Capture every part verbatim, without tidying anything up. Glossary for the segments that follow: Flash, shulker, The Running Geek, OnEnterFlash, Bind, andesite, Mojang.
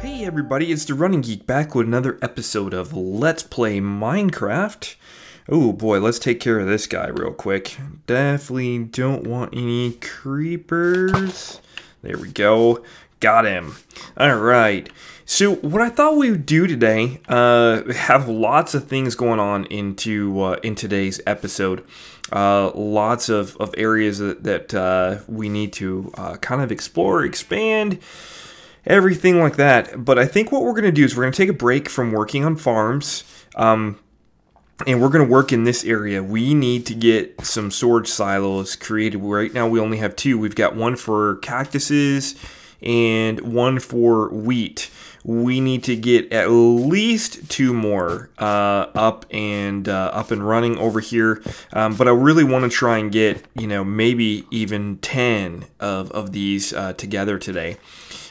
Hey everybody, it's The Running Geek back with another episode of Let's Play Minecraft. Oh boy, let's take care of this guy real quick. Definitely don't want any creepers. There we go. Got him. Alright, so what I thought we would do today, uh, have lots of things going on into uh, in today's episode. Uh, lots of, of areas that, that uh, we need to uh, kind of explore, expand, everything like that. But I think what we're going to do is we're going to take a break from working on farms. Um, And we're going to work in this area. We need to get some storage silos created. Right now we only have two. We've got one for cactuses and one for wheat. We need to get at least two more uh, up and uh, up and running over here. Um, but I really want to try and get, you know, maybe even ten of, of these uh, together today.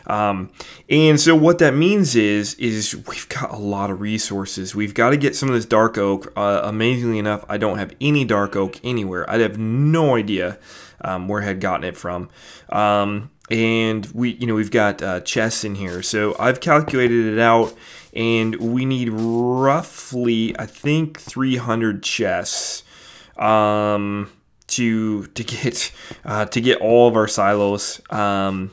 Um, and so what that means is, is we've got a lot of resources. We've got to get some of this dark oak. Uh, amazingly enough, I don't have any dark oak anywhere. I have no idea, um, where I had gotten it from. Um, and we, you know, we've got, uh, chests in here. So I've calculated it out and we need roughly, I think three hundred chests, um, to, to get, uh, to get all of our silos, um,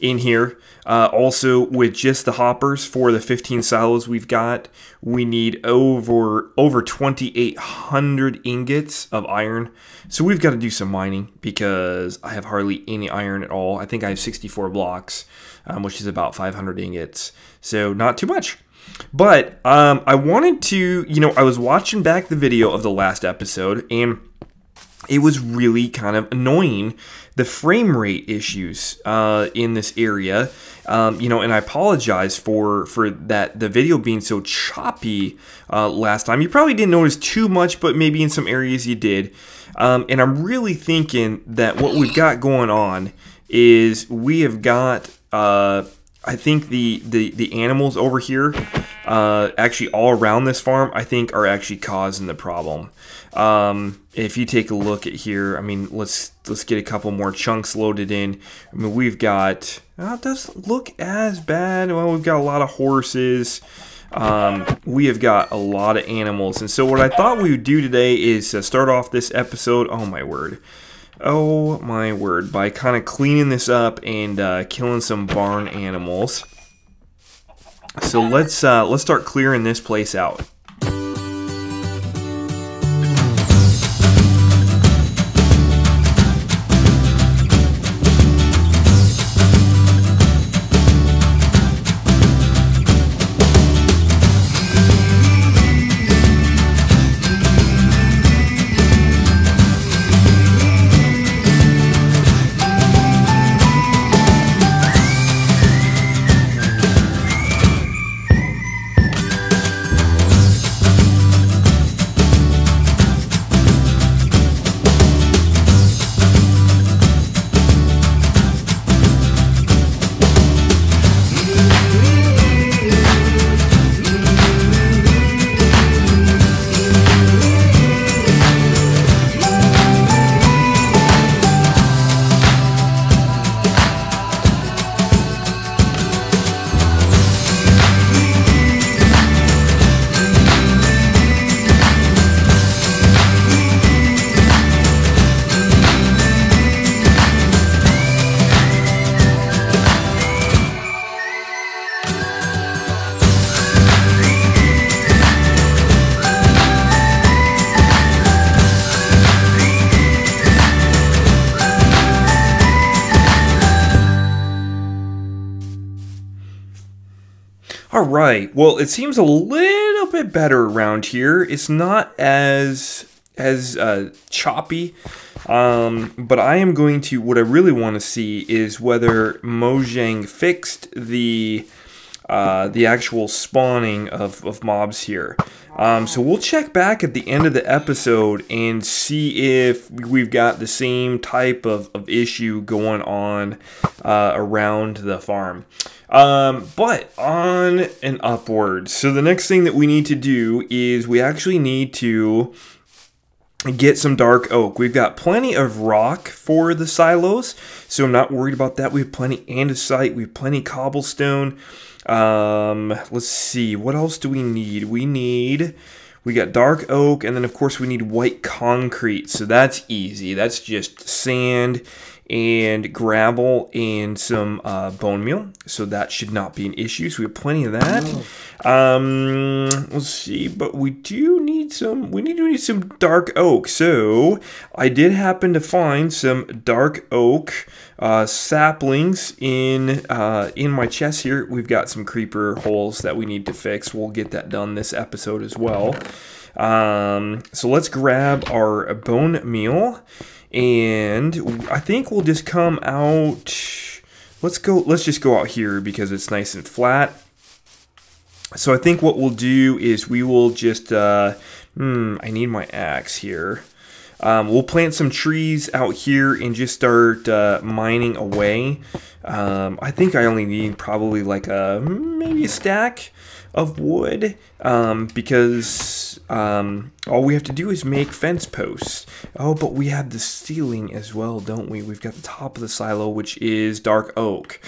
in here. Uh, also, with just the hoppers for the fifteen silos we've got, we need over over twenty-eight hundred ingots of iron. So we've got to do some mining because I have hardly any iron at all. I think I have sixty-four blocks, um, which is about five hundred ingots. So not too much. But um, I wanted to, you know, I was watching back the video of the last episode and it was really kind of annoying, the frame rate issues uh, in this area, um, you know, and I apologize for for that, the video being so choppy uh, last time. You probably didn't notice too much, but maybe in some areas you did. Um, and I'm really thinking that what we've got going on is we have got, uh, I think the, the, the animals over here, uh, actually all around this farm, I think are actually causing the problem. Um, if you take a look at here, I mean, let's, let's get a couple more chunks loaded in. I mean, we've got, oh, it doesn't look as bad. Well, we've got a lot of horses. Um, we have got a lot of animals. And so what I thought we would do today is uh, start off this episode. Oh my word. Oh my word, by kind of cleaning this up and uh, killing some barn animals. So let's uh, let's start clearing this place out. All right, well, it seems a little bit better around here. It's not as as uh, choppy, um, but I am going to, what I really want to see is whether Mojang fixed the uh, the actual spawning of, of mobs here. Um, so we'll check back at the end of the episode and see if we've got the same type of, of issue going on uh, around the farm. Um, but on and upwards. So the next thing that we need to do is we actually need to get some dark oak. We've got plenty of rock for the silos, so I'm not worried about that. We have plenty andesite, we have plenty cobblestone. Um, let's see, what else do we need? We need, we got dark oak, and then of course we need white concrete. So that's easy. That's just sand and gravel and some uh, bone meal, so that should not be an issue. So we have plenty of that. Um, let's see, but we do need some. We need to need some dark oak. So I did happen to find some dark oak uh, saplings in uh, in my chest here. We've got some creeper holes that we need to fix. We'll get that done this episode as well. Um, so let's grab our bone meal. And I think we'll just come out, let's go, let's just go out here because it's nice and flat. So I think what we'll do is we will just, uh, hmm, I need my axe here. Um, we'll plant some trees out here and just start uh, mining away. Um, I think I only need probably like a, maybe a stack of wood, um, because um, all we have to do is make fence posts. Oh, but we have the ceiling as well, don't we? We've got the top of the silo, which is dark oak.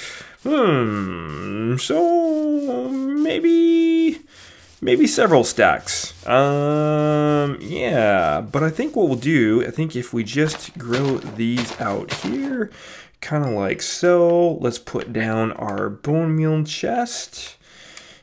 Hmm, so maybe... Maybe several stacks. Um, yeah, but I think what we'll do, I think if we just grow these out here, kind of like so, let's put down our bone meal chest.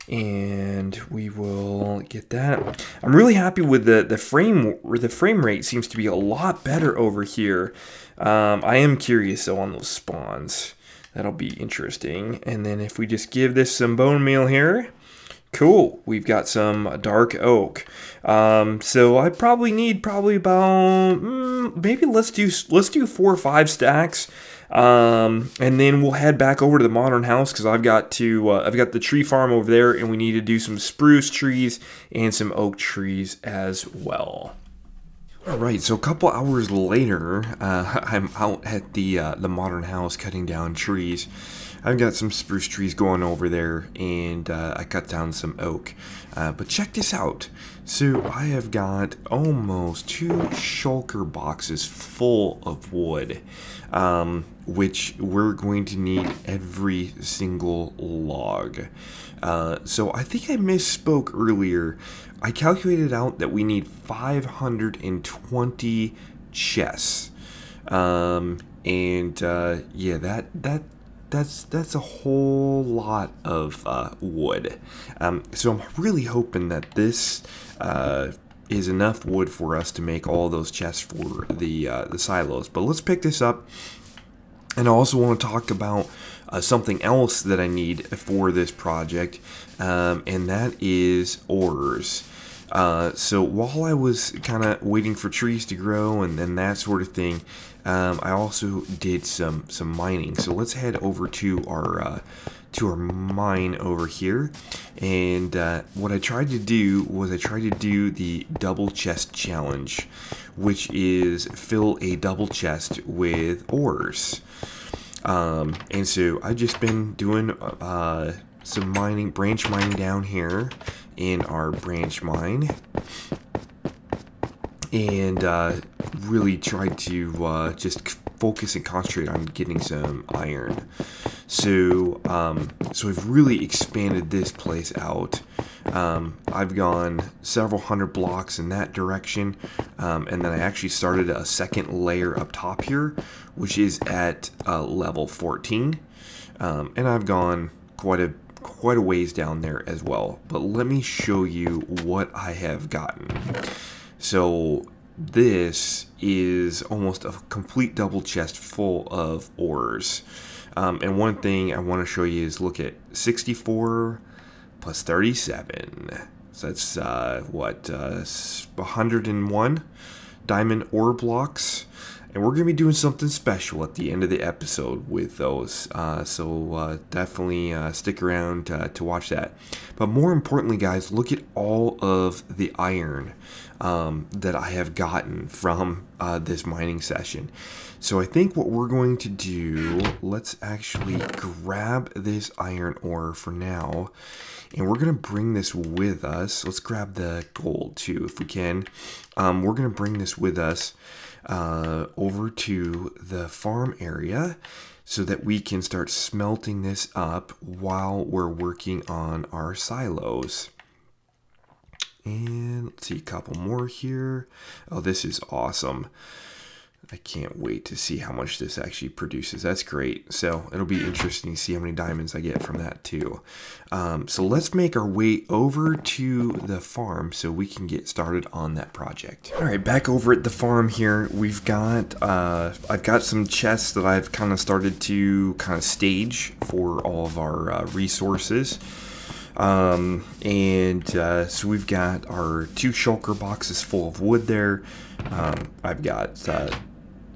And we will get that. I'm really happy with the the frame. The frame rate seems to be a lot better over here. Um, I am curious though on those spawns. That'll be interesting. And then if we just give this some bone meal here. Cool, we've got some dark oak. Um, so I probably need probably about, mm, maybe let's do, let's do four or five stacks. Um, and then we'll head back over to the modern house because I've got to, uh, I've got the tree farm over there and we need to do some spruce trees and some oak trees as well. All right, so a couple hours later, uh, I'm out at the uh, the modern house cutting down trees. I've got some spruce trees going over there, and uh, I cut down some oak. Uh, but check this out. So I have got almost two shulker boxes full of wood, um, which we're going to need every single log. Uh, so I think I misspoke earlier. I calculated out that we need five hundred twenty chests, um, and uh, yeah, that that that's that's a whole lot of uh, wood. Um, so I'm really hoping that this uh, is enough wood for us to make all those chests for the uh, the silos. But let's pick this up, and I also want to talk about Uh, something else that I need for this project, um, and that is ores. Uh, so while I was kind of waiting for trees to grow and, and that sort of thing, um, I also did some some mining. So let's head over to our uh, to our mine over here, and uh, what I tried to do was I tried to do the double chest challenge, which is fill a double chest with ores. Um, and so I've just been doing uh, some mining, branch mining down here in our branch mine, and uh, really tried to uh, just focus and concentrate on getting some iron. So, um, so I've really expanded this place out. Um, I've gone several hundred blocks in that direction, um, and then I actually started a second layer up top here, which is at uh, level fourteen, um, and I've gone quite a quite a ways down there as well. But let me show you what I have gotten. So this is almost a complete double chest full of ores. Um, and one thing I want to show you is look at sixty-four plus thirty-seven. So that's uh, what, uh, one hundred and one diamond ore blocks. And we're going to be doing something special at the end of the episode with those. Uh, so uh, definitely uh, stick around uh, to watch that. But more importantly, guys, look at all of the iron um, that I have gotten from uh, this mining session. So I think what we're going to do, let's actually grab this iron ore for now. And we're going to bring this with us. Let's grab the gold too if we can. um, we're going to bring this with us uh, over to the farm area so that we can start smelting this up while we're working on our silos. And let's see, a couple more here. Oh, this is awesome. I can't wait to see how much this actually produces. That's great. So it'll be interesting to see how many diamonds I get from that too. Um, so let's make our way over to the farm so we can get started on that project. All right, back over at the farm here, we've got, uh, I've got some chests that I've kind of started to kind of stage for all of our uh, resources. Um, and, uh, so we've got our two shulker boxes full of wood there. Um, I've got, uh,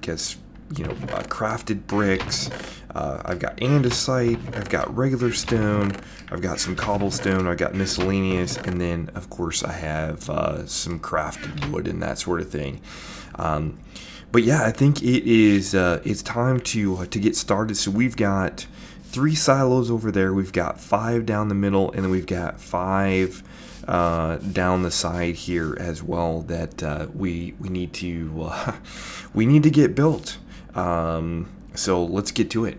guess, you know, uh, crafted bricks. Uh, I've got andesite. I've got regular stone. I've got some cobblestone. I've got miscellaneous. And then, of course, I have, uh, some crafted wood and that sort of thing. Um, but yeah, I think it is, uh, it's time to, uh, to get started. So we've got three silos over there, we've got five down the middle, and then we've got five uh, down the side here as well that uh, we we need to uh, we need to get built. Um, so let's get to it.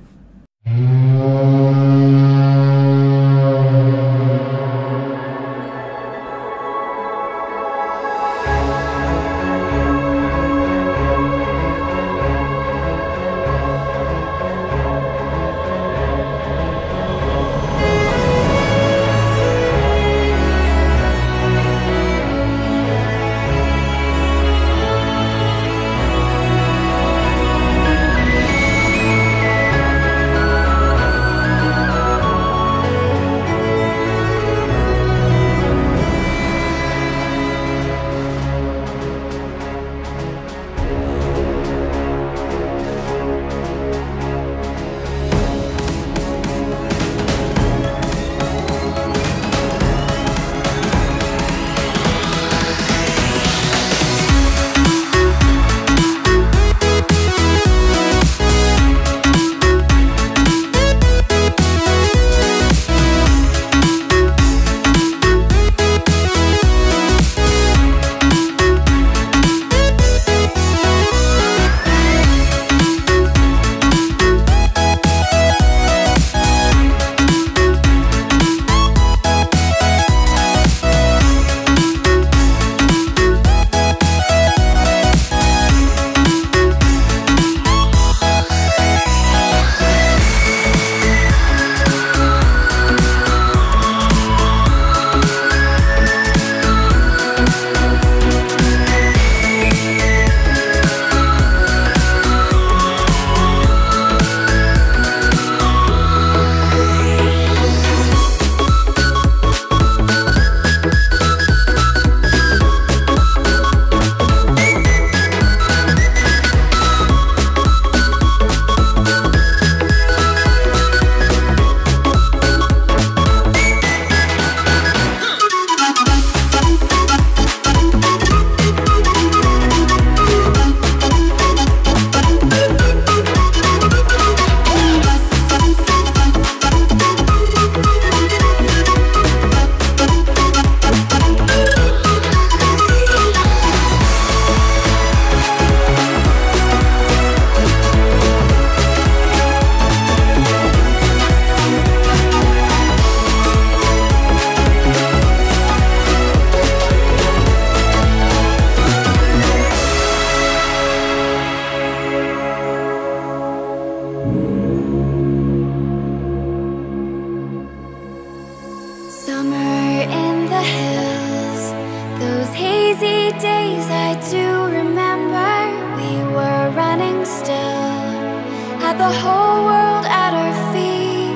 The whole world at our feet,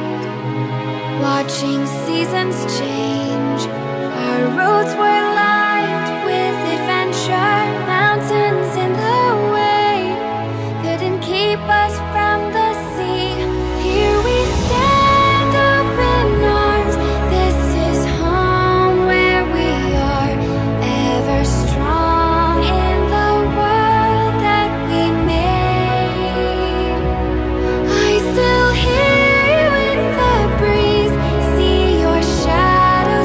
watching seasons change. Our roads were lined with adventure, mountains in the way couldn't keep us from the sea. Here we stand, open arms. This is home where we are, ever strong in the world that we made. Still hear you in the breeze, see your shadow.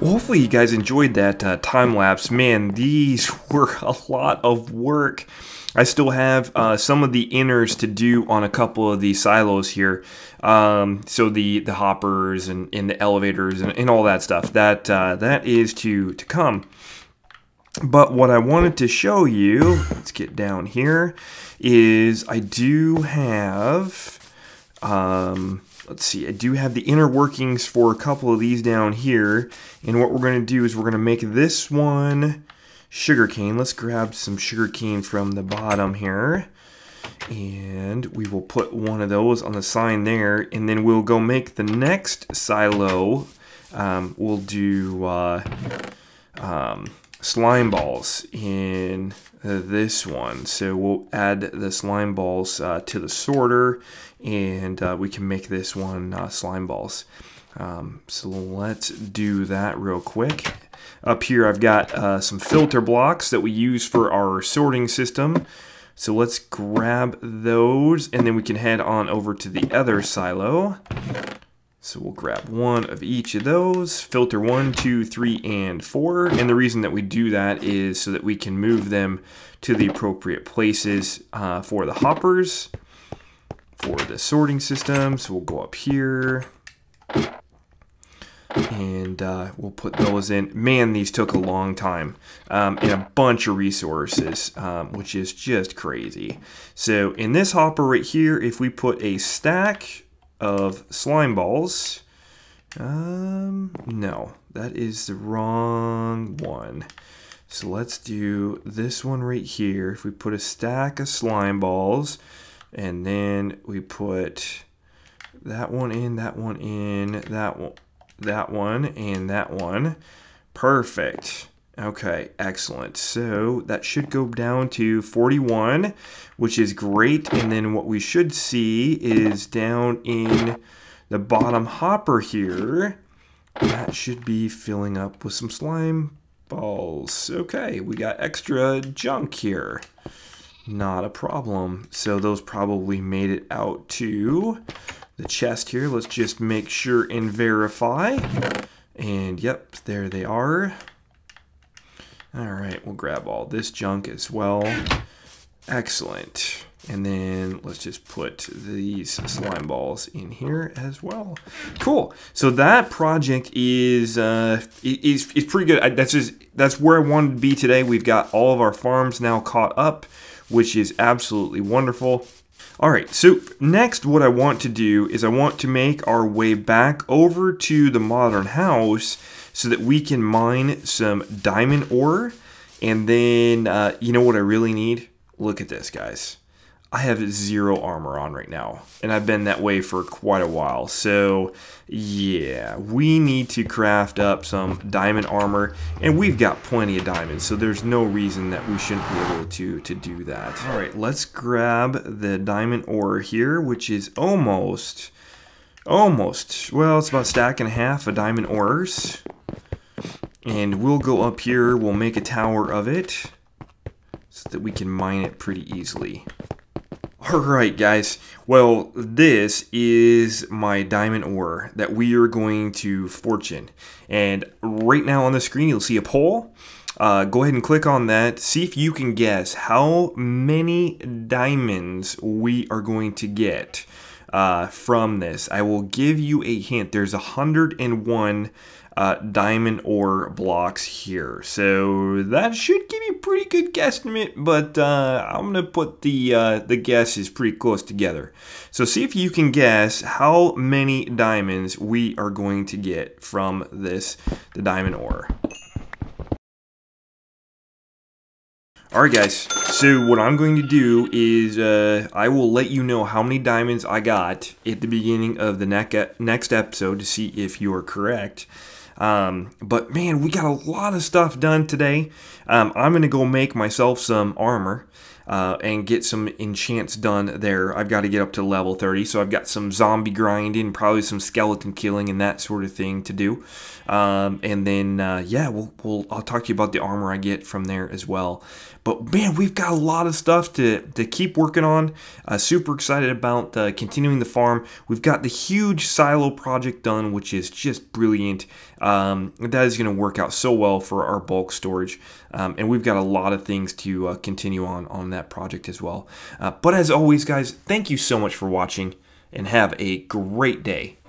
Well, hopefully you guys enjoyed that uh, time lapse. Man, these were a lot of work. I still have uh, some of the inners to do on a couple of the silos here. Um, so the the hoppers and, and the elevators and, and all that stuff. That uh, that is to to come. But what I wanted to show you, let's get down here, is I do have. Um, Let's see, I do have the inner workings for a couple of these down here. And what we're going to do is we're going to make this one sugarcane. Let's grab some sugarcane from the bottom here. And we will put one of those on the sign there. And then we'll go make the next silo. Um, we'll do uh, um, slime balls in this one. So we'll add the slime balls uh, to the sorter, and uh, we can make this one uh, slime balls. Um, so let's do that real quick. Up here I've got uh, some filter blocks that we use for our sorting system. So let's grab those, and then we can head on over to the other silo. So we'll grab one of each of those, filter one, two, three, and four. And the reason that we do that is so that we can move them to the appropriate places uh, for the hoppers, for the sorting system. So we'll go up here and uh, we'll put those in. Man, these took a long time um, and a bunch of resources, um, which is just crazy. So in this hopper right here, if we put a stack of slime balls. Um, no, that is the wrong one. So let's do this one right here. If we put a stack of slime balls, and then we put that one in, that one in, that one, that one, and that one. Perfect. Okay, excellent. So that should go down to forty-one, which is great. And then what we should see is down in the bottom hopper here, that should be filling up with some slime balls. Okay, we got extra junk here. Not a problem. So those probably made it out to the chest here. Let's just make sure and verify. And yep, there they are. All right, we'll grab all this junk as well. Excellent. And then let's just put these slime balls in here as well. Cool. So that project is uh, is, is pretty good. I, that's just that's where I wanted to be today. We've got all of our farms now caught up, which is absolutely wonderful. All right, so next what I want to do is I want to make our way back over to the modern house so that we can mine some diamond ore. And then, uh, you know what I really need? Look at this, guys. I have zero armor on right now, and I've been that way for quite a while. So yeah, we need to craft up some diamond armor, and we've got plenty of diamonds, so there's no reason that we shouldn't be able to, to do that. All right, let's grab the diamond ore here, which is almost, almost, well, it's about a stack and a half of diamond ores. And we'll go up here, we'll make a tower of it so that we can mine it pretty easily. Alright guys, well this is my diamond ore that we are going to fortune. And right now on the screen you'll see a poll. Uh, go ahead and click on that. See if you can guess how many diamonds we are going to get uh, from this. I will give you a hint. There's one hundred and one uh, diamond ore blocks here. So that should give you a pretty good guesstimate, but uh, I'm going to put the, uh, the guesses pretty close together. So see if you can guess how many diamonds we are going to get from this, the diamond ore. Alright guys, so what I'm going to do is uh, I will let you know how many diamonds I got at the beginning of the ne- next episode to see if you're correct. Um, but man, we got a lot of stuff done today. Um, I'm going to go make myself some armor. uh, and get some enchants done there. I've got to get up to level thirty, so I've got some zombie grinding, probably some skeleton killing and that sort of thing to do. Um, and then, uh, yeah, we'll, we'll, I'll talk to you about the armor I get from there as well. But man, we've got a lot of stuff to, to keep working on. Uh, super excited about uh, continuing the farm. We've got the huge silo project done, which is just brilliant. Um, that is going to work out so well for our bulk storage. Um, and we've got a lot of things to uh, continue on on that project as well. Uh, but as always, guys, thank you so much for watching and have a great day.